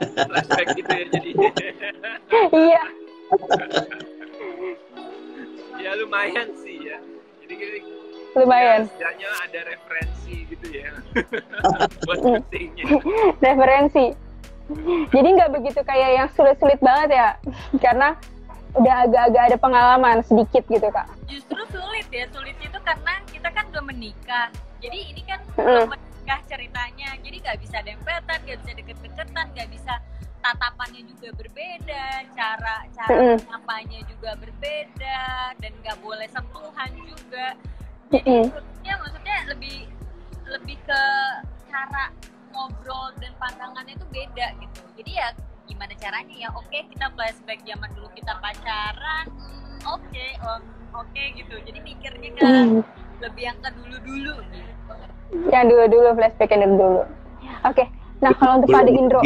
flashback gitu ya jadinya. Iya. Ya lumayan sih ya. Jadi lumayan. Setidaknya ada referensi gitu ya. Buat pentingnya. Referensi. Jadi nggak begitu kayak yang sulit-sulit banget ya, karena udah agak-agak ada pengalaman sedikit gitu Kak. Justru sulit ya, sulitnya itu karena kita kan udah menikah. Jadi ini kan udah menikah ceritanya, jadi nggak bisa dempetan, nggak bisa deket-deketan, nggak bisa, tatapannya juga berbeda, cara apanya juga berbeda, dan nggak boleh sentuhan juga. Jadi maksudnya lebih ke cara ngobrol dan pandangannya itu beda gitu. Jadi ya gimana caranya ya, oke kita flashback zaman dulu kita pacaran, oke gitu. Jadi mikirnya kan lebih yang ke dulu-dulu gitu. Yang dulu-dulu, flashback yang dulu-dulu. Oke, nah kalau untuk Pak Indro,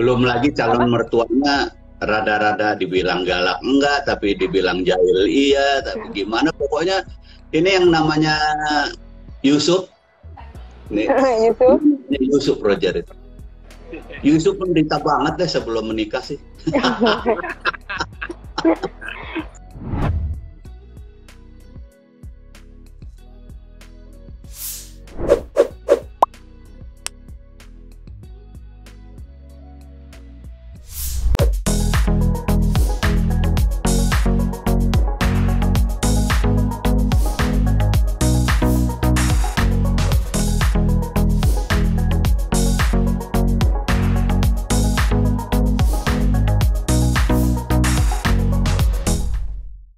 belum lagi calon mertuanya rada-rada dibilang galak enggak, tapi dibilang jahil iya, tapi gimana, pokoknya ini yang namanya Yusuf. Nih, Yusuf Roger itu. Yusuf menderita banget deh sebelum menikah sih.